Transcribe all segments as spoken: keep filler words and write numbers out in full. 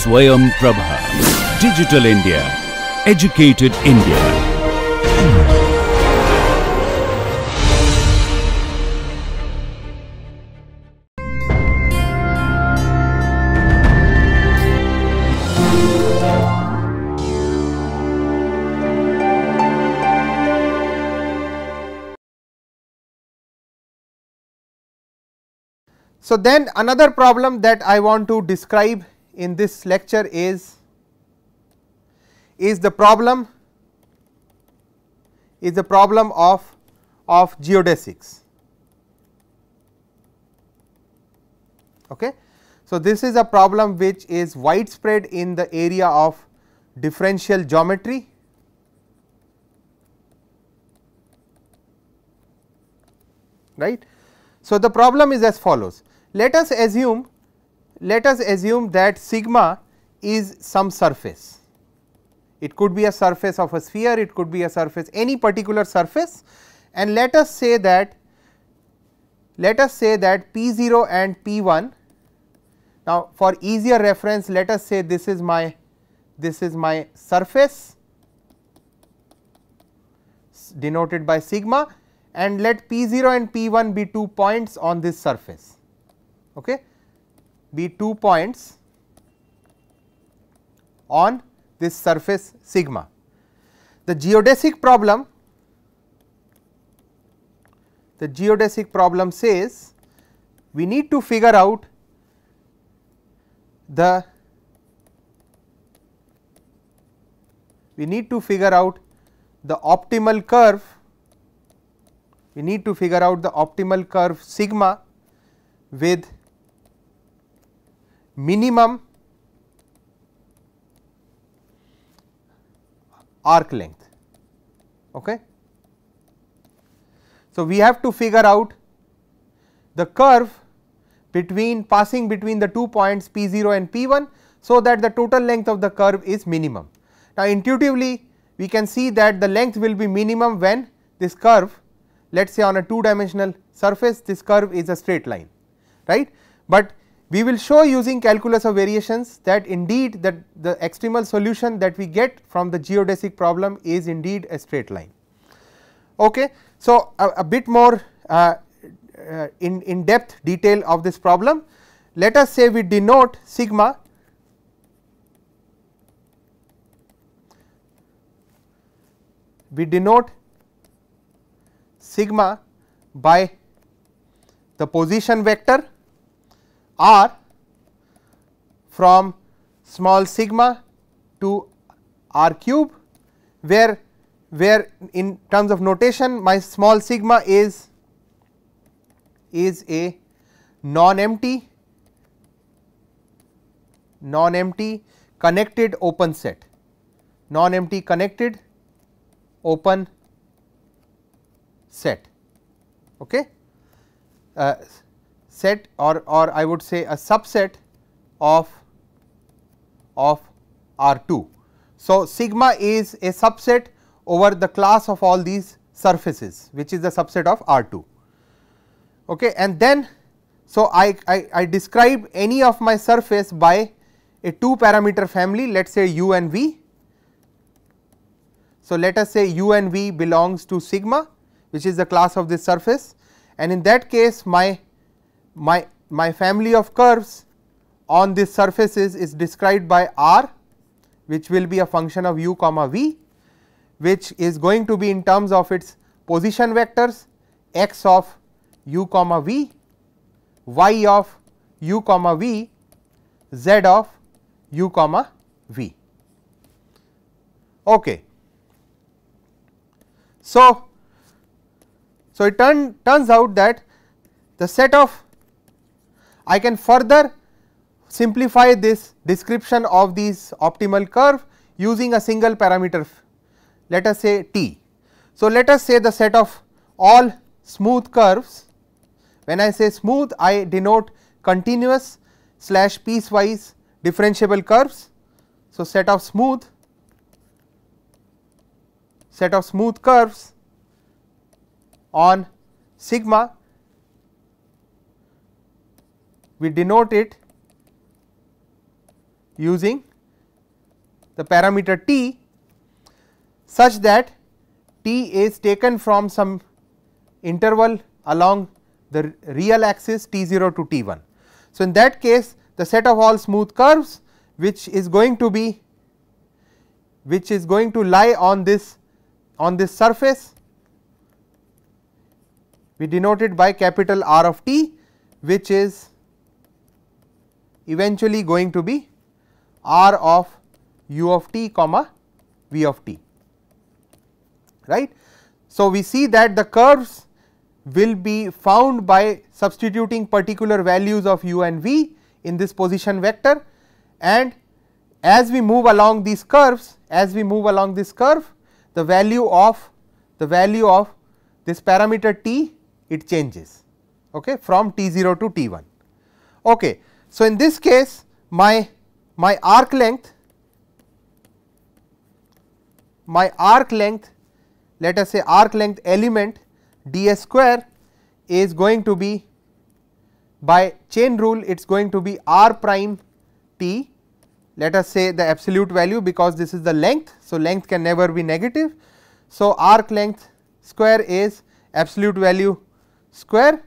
Swayam Prabha. Digital India. Educated India. So, then another problem that I want to describe in this lecture is, is the problem is the problem of, of geodesics. Okay. So, this is a problem which is widespread in the area of differential geometry. Right. So, the problem is as follows. Let us assume, let us assume that sigma is some surface. It could be a surface of a sphere, it could be a surface, any particular surface, and let us say that, let us say that P zero and P one. Now, for easier reference, let us say this is my, this is my surface denoted by sigma, and let P zero and P one be two points on this surface. Okay, be two points on this surface sigma. The geodesic problem, the geodesic problem says we need to figure out the, we need to figure out the optimal curve, we need to figure out the optimal curve sigma with minimum arc length. Okay. So, we have to figure out the curve between passing between the two points P zero and P one, so that the total length of the curve is minimum. Now, intuitively we can see that the length will be minimum when this curve, let us say on a two dimensional surface, this curve is a straight line, right. But we will show using calculus of variations that indeed that the extremal solution that we get from the geodesic problem is indeed a straight line. Okay. So, a, a bit more uh, uh, in, in depth detail of this problem. Let us say we denote sigma we denote sigma by the position vector r from small sigma to r cube, where where in terms of notation my small sigma is is a non empty non empty connected open set non empty connected open set, okay, uh, set or or I would say a subset of of R two. So, sigma is a subset over the class of all these surfaces, which is the subset of R two. Okay, and then so I I, I describe any of my surface by a two parameter family, let us say u and v. So, let us say u and v belongs to sigma, which is the class of this surface, and in that case my my my family of curves on these surfaces is described by R, which will be a function of u comma v, which is going to be in terms of its position vectors x of u comma v, y of u comma v, z of u comma v. Okay. So, So, it turn, turns out that the set of, I can further simplify this description of these optimal curve using a single parameter, let us say t. So, let us say the set of all smooth curves. When I say smooth, I denote continuous slash piecewise differentiable curves. So, set of smooth, set of smooth curves on sigma, we denote it using the parameter t, such that t is taken from some interval along the real axis t zero to t one. So, in that case the set of all smooth curves which is going to be which is going to lie on this on this surface, we denote it by capital R of t, which is eventually going to be R of u of t comma v of t, right. So, we see that the curves will be found by substituting particular values of u and v in this position vector, and as we move along these curves, as we move along this curve, the value of the value of this parameter t, it changes, okay, from t zero to t one. Okay. So, in this case my my arc length my arc length let us say arc length element ds square is going to be, by chain rule, it is going to be r prime t, let us say the absolute value, because this is the length. So, length can never be negative. So, arc length square is absolute value square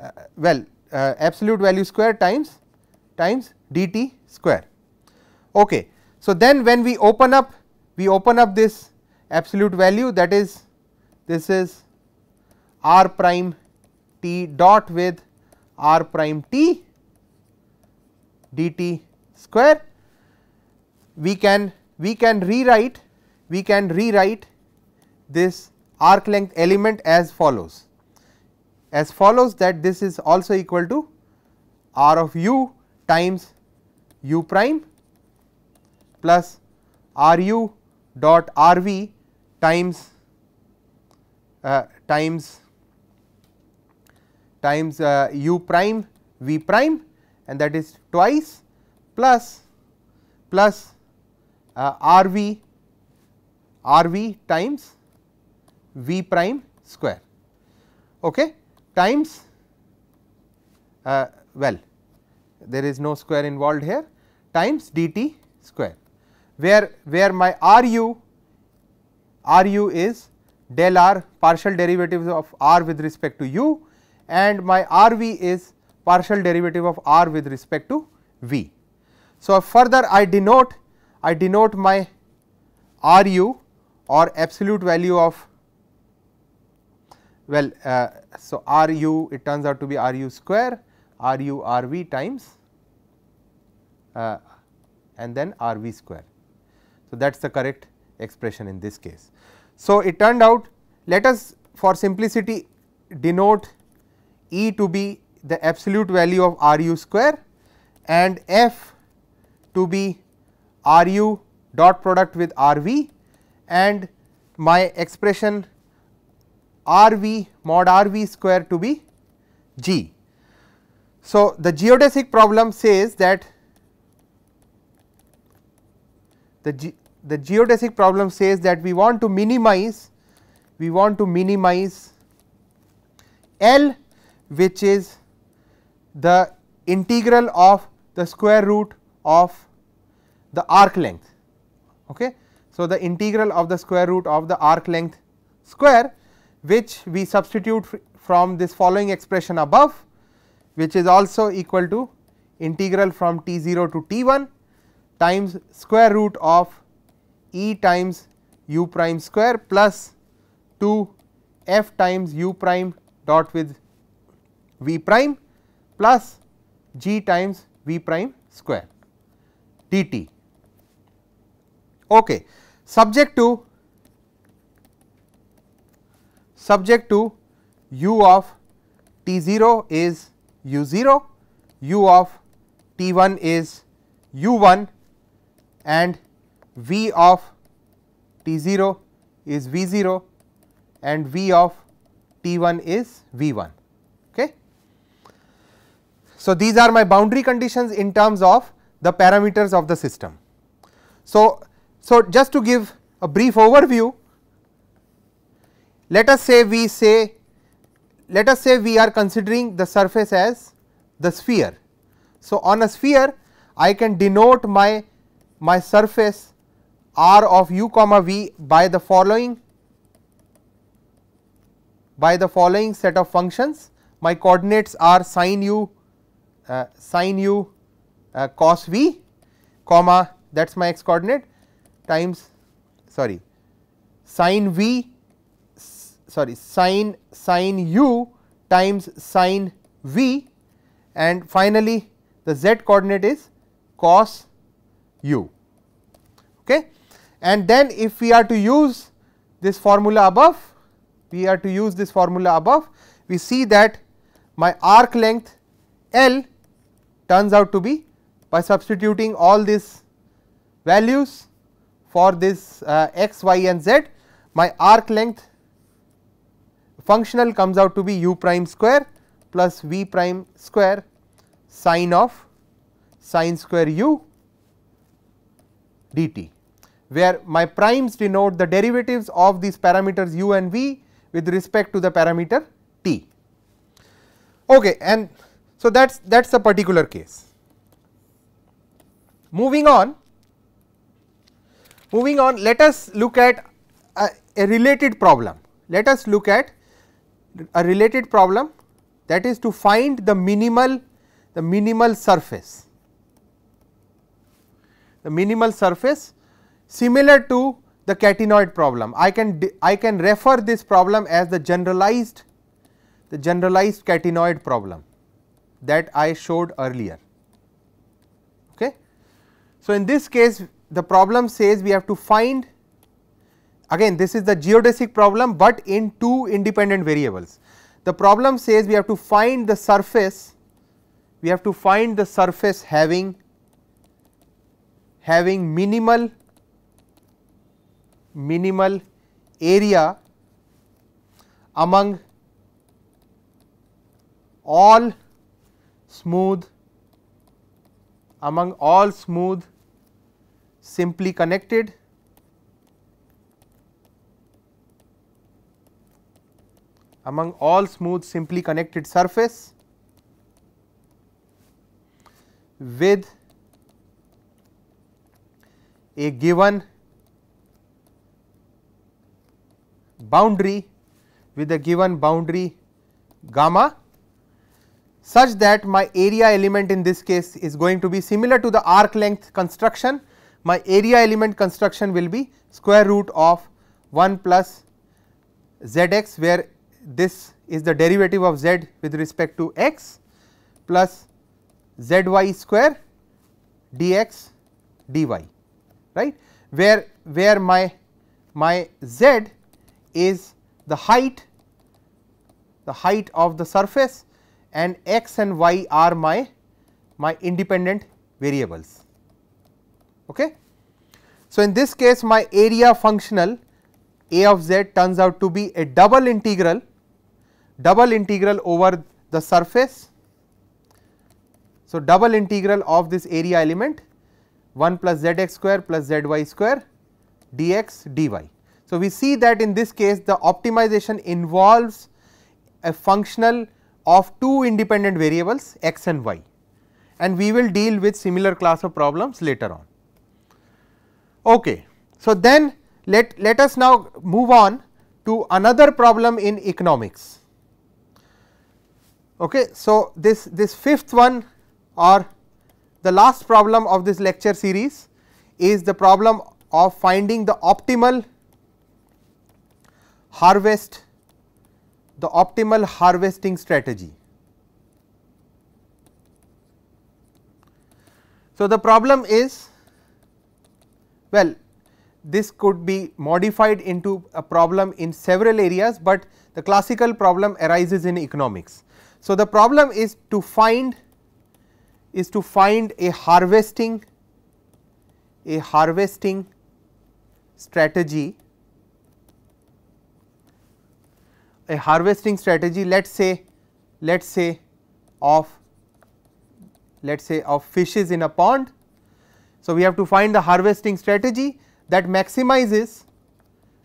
uh, well uh, absolute value square times times dt square. Okay. So, then when we open up we open up this absolute value, that is this is r prime t dot with r prime t dt square, we can we can rewrite we can rewrite this arc length element as follows as follows that this is also equal to r of u times u prime plus r u dot r v times uh, times times uh, u prime v prime, and that is twice plus plus uh, r v r v times v prime square, okay, times uh, well there is no square involved here, times dt square, where where my r u r u is del r partial derivatives of r with respect to u, and my r v is partial derivative of r with respect to v. So, further I denote I denote my r u or absolute value of well uh, so r u, it turns out to be r u square r u r v times uh, and then r v square. So, that is the correct expression in this case. So, it turned out, let us for simplicity denote E to be the absolute value of r u square and f to be r u dot product with r v, and my expression r v mod r v square to be g. So, the geodesic problem says that the ge the geodesic problem says that we want to minimize we want to minimize L, which is the integral of the square root of the arc length. Okay. So, the integral of the square root of the arc length square, which we substitute from this following expression above, which is also equal to integral from t zero to t one times square root of E times u prime square plus two f times u prime dot with v prime plus g times v prime square dt, okay, subject to subject to u of t zero is u zero, u of t one is u one, and v of t zero is v zero, and v of t one is v one. Okay. So, these are my boundary conditions in terms of the parameters of the system. So, so just to give a brief overview, let us say we say let us say we are considering the surface as the sphere. So, on a sphere I can denote my, my surface R of u comma v by the following by the following set of functions. My coordinates are sin u uh, sin u uh, cos v comma, that is my x coordinate, times sorry sin v sorry sin sin u times sin v, and finally the z coordinate is cos u. Okay. And then if we are to use this formula above, we are to use this formula above, we see that my arc length L turns out to be, by substituting all these values for this uh, x, y and z, my arc length functional comes out to be u prime square plus v prime square sine of sine square u dt, where my primes denote the derivatives of these parameters u and v with respect to the parameter t. Okay, and so that's that's a particular case. Moving on, moving on, let us look at a, a related problem. Let us look at a related problem, that is to find the minimal the minimal surface, the minimal surface similar to the catenoid problem. I can I can refer this problem as the generalized the generalized catenoid problem that I showed earlier. Okay. So, in this case the problem says we have to find, again this is the geodesic problem but in two independent variables. The problem says we have to find the surface, we have to find the surface having having minimal minimal area among all smooth among all smooth simply connected among all smooth simply connected surface with a given boundary with a given boundary gamma, such that my area element in this case is going to be similar to the arc length construction. My area element construction will be square root of one plus zx, where this is the derivative of z with respect to x, plus zy square dx dy, right, where where my my z is the height the height of the surface, and x and y are my my independent variables. Okay. So, in this case my area functional a of z turns out to be a double integral double integral over the surface. So, double integral of this area element one plus zx square plus zy square dx dy. So, we see that in this case the optimization involves a functional of two independent variables x and y, and we will deal with similar class of problems later on. Okay. So, then let, let us now move on to another problem in economics. Okay. So, this, this fifth one, or the last problem of this lecture series, is the problem of finding the optimal harvest the optimal harvesting strategy. So, the problem is, well, this could be modified into a problem in several areas, but the classical problem arises in economics. So, the problem is to find is to find a harvesting a harvesting strategy a harvesting strategy let us say let us say of let us say of fishes in a pond. So, we have to find the harvesting strategy that maximizes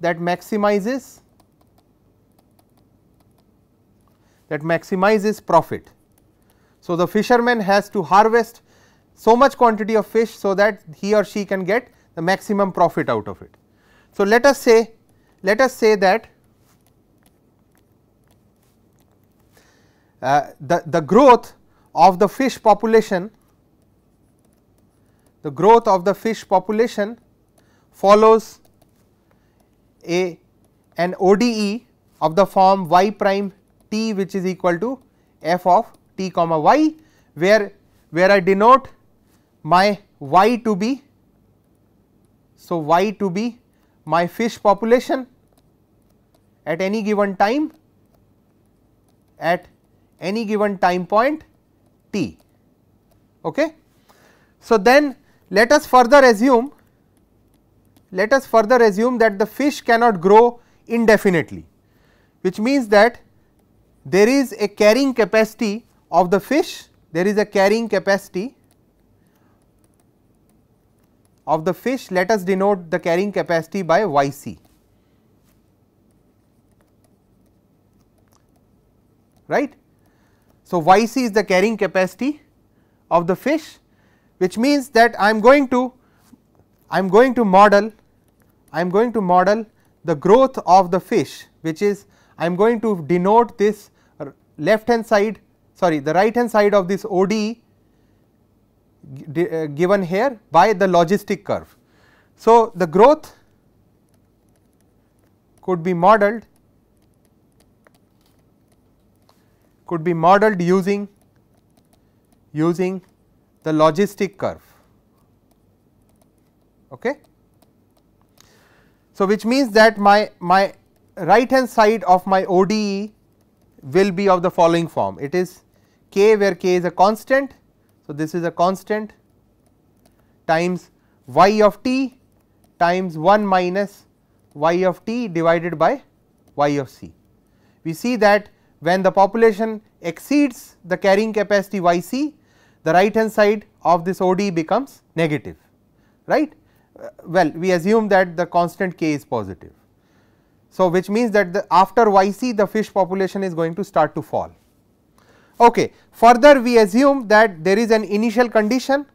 that maximizes that maximizes profit. So, the fisherman has to harvest so much quantity of fish so that he or she can get the maximum profit out of it. So, let us say let us say that uh, the, the growth of the fish population the growth of the fish population follows a an O D E of the form y prime t, which is equal to f of t comma y, where where I denote my y to be so y to be my fish population at any given time at any given time point t. Okay. So, then let us further assume let us further assume that the fish cannot grow indefinitely, which means that there is a carrying capacity of the fish there is a carrying capacity of the fish. Let us denote the carrying capacity by Y C, right. So, Y C is the carrying capacity of the fish, which means that I am going to I am going to model I am going to model the growth of the fish, which is I am going to denote this left hand side sorry the right hand side of this O D E given here by the logistic curve. So, the growth could be modeled could be modeled using using the logistic curve. Okay. So, which means that my my right hand side of my O D E will be of the following form. It is k, where k is a constant. So, this is a constant times y of t times one minus y of t divided by y of c. We see that when the population exceeds the carrying capacity y c, the right hand side of this O D E becomes negative, right. Well, we assume that the constant k is positive. So, which means that the after y c the fish population is going to start to fall. Okay. Further, we assume that there is an initial condition,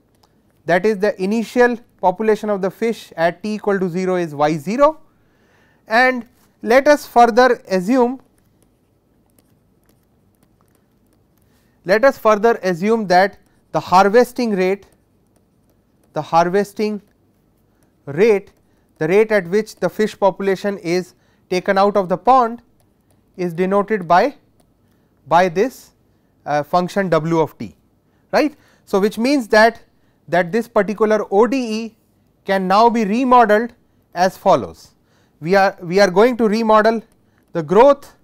that is the initial population of the fish at t equal to zero is y zero, and let us further assume let us further assume that the harvesting rate the harvesting rate the rate at which the fish population is taken out of the pond is denoted by by this uh, function w of t, right. So, which means that that this particular O D E can now be remodeled as follows. We are we are going to remodel the growth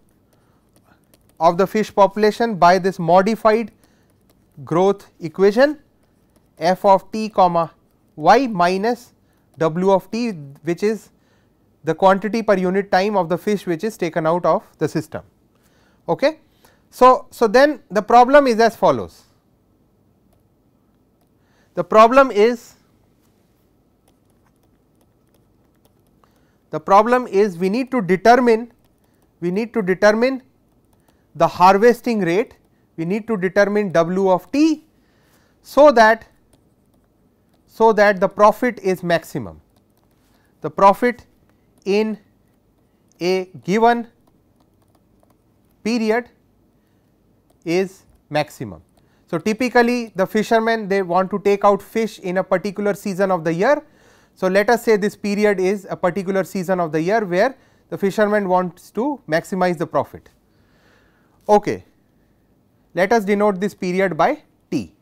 of the fish population by this modified growth equation f of t comma y minus w of t, which is the quantity per unit time of the fish which is taken out of the system. Okay. So, so then the problem is as follows. The problem is the problem is we need to determine we need to determine the harvesting rate, we need to determine w of t, so that so that the profit is maximum. The profit in a given period is maximum. So, typically the fishermen, they want to take out fish in a particular season of the year. So, let us say this period is a particular season of the year where the fisherman wants to maximize the profit. Okay. Let us denote this period by t.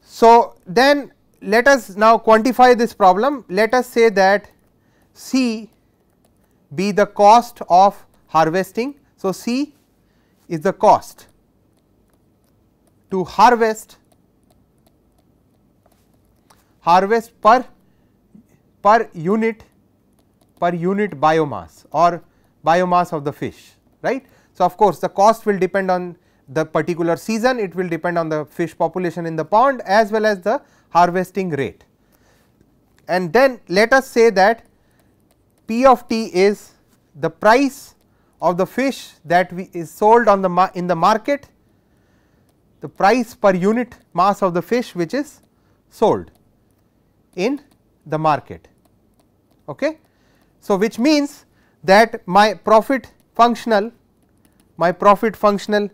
So, then let us now quantify this problem. Let us say that C be the cost of harvesting. So, C is the cost to harvest harvest per per unit per unit biomass or biomass of the fish, right. So, of course, the cost will depend on the particular season, it will depend on the fish population in the pond as well as the harvesting rate. And then let us say that P of t is the price of the fish that we is sold on the in the market the price per unit mass of the fish which is sold in the market. Okay. So, which means that my profit functional, my profit functional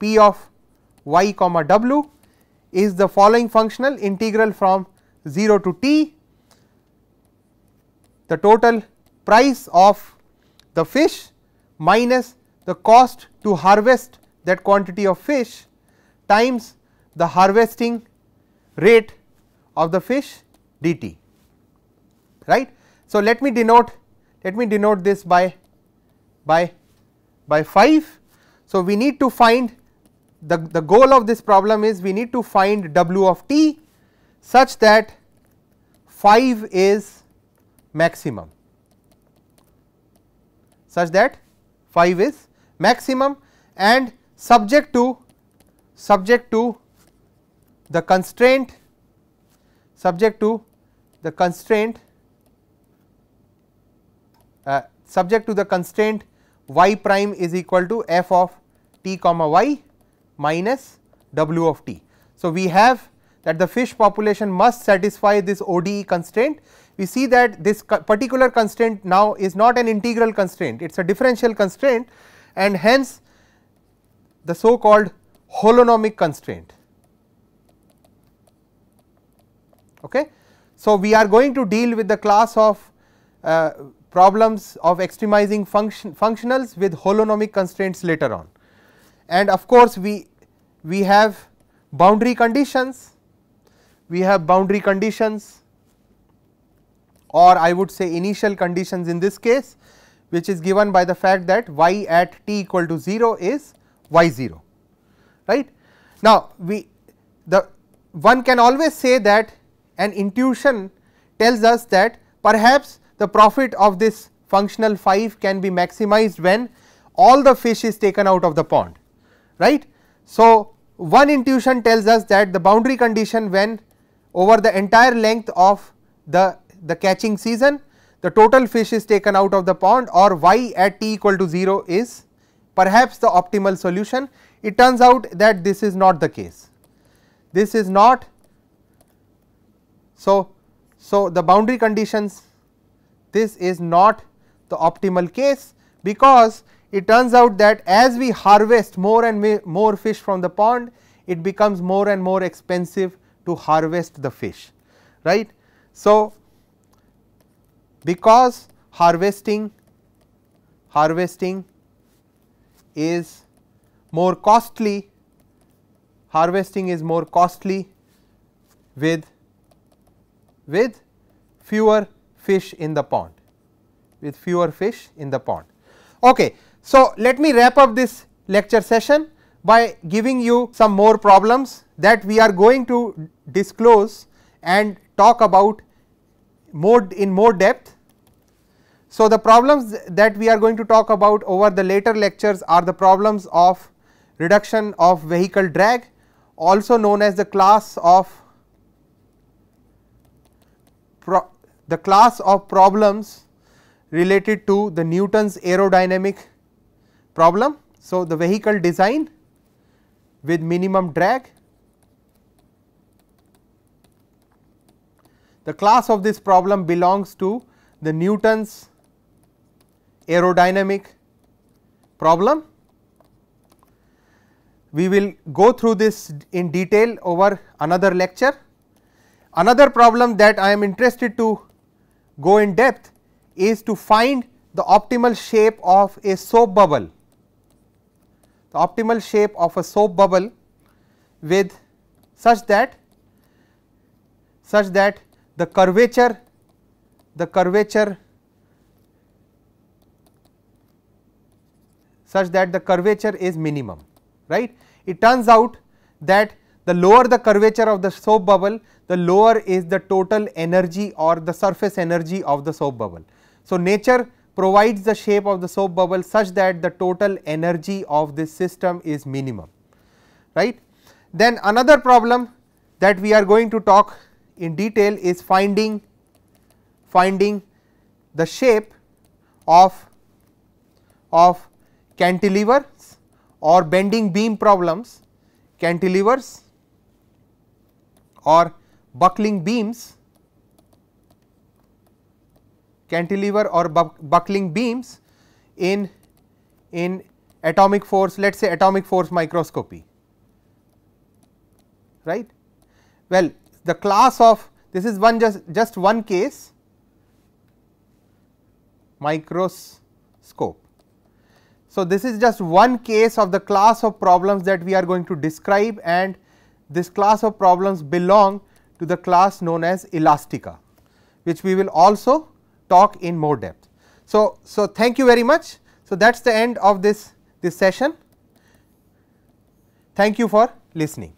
P of y comma w is the following functional integral from zero to t, the total price of the fish minus the cost to harvest that quantity of fish times the harvesting rate of the fish dt, right. So, let me denote let me denote this by by by five. So, we need to find the, the goal of this problem is we need to find w of t such that five is maximum, such that five is maximum and subject to subject to the constraint subject to the constraint uh, subject to the constraint y prime is equal to f of t comma y minus w of t. So, we have that the fish population must satisfy this O D E constraint. We see that this particular constraint now is not an integral constraint, it is a differential constraint and hence the so called holonomic constraint. Okay. So, we are going to deal with the class of uh, problems of extremizing function functionals with holonomic constraints later on. And of course, we, we have boundary conditions, we have boundary conditions or I would say initial conditions in this case, which is given by the fact that y at t equal to zero is y zero, right. Now, we the one can always say that an intuition tells us that perhaps the profit of this functional five can be maximized when all the fish is taken out of the pond, right. So, one intuition tells us that the boundary condition when over the entire length of the, the catching season the total fish is taken out of the pond or y at t equal to zero is perhaps the optimal solution. It turns out that this is not the case, this is not. So, so the boundary conditions, this is not the optimal case because it turns out that as we harvest more and more fish from the pond, it becomes more and more expensive to harvest the fish, right. So, because harvesting, harvesting is more costly, harvesting is more costly with, with fewer fish in the pond, with fewer fish in the pond. Okay. So, let me wrap up this lecture session by giving you some more problems that we are going to disclose and talk about more in more depth. So, the problems that we are going to talk about over the later lectures are the problems of reduction of vehicle drag, also known as the class of pro the class of problems related to the Newton's aerodynamic problem. So, the vehicle design with minimum drag. The class of this problem belongs to the Newton's aerodynamic problem. We will go through this in detail over another lecture. Another problem that I am interested to go in depth is to find the optimal shape of a soap bubble, the optimal shape of a soap bubble with such that such that the curvature the curvature such that the curvature is minimum, right. It turns out that the lower the curvature of the soap bubble, the lower is the total energy or the surface energy of the soap bubble. So, nature provides the shape of the soap bubble such that the total energy of this system is minimum, right. Then another problem that we are going to talk in detail is finding, finding the shape of, of cantilevers or bending beam problems cantilevers or buckling beams, cantilever or buck buckling beams in, in atomic force, let us say atomic force microscopy, right. Well, the class of this is one just, just one case microscope. So, this is just one case of the class of problems that we are going to describe, and this class of problems belong to the class known as elastica, which we will also talk in more depth. So, so thank you very much. So, that is the end of this, this session. Thank you for listening.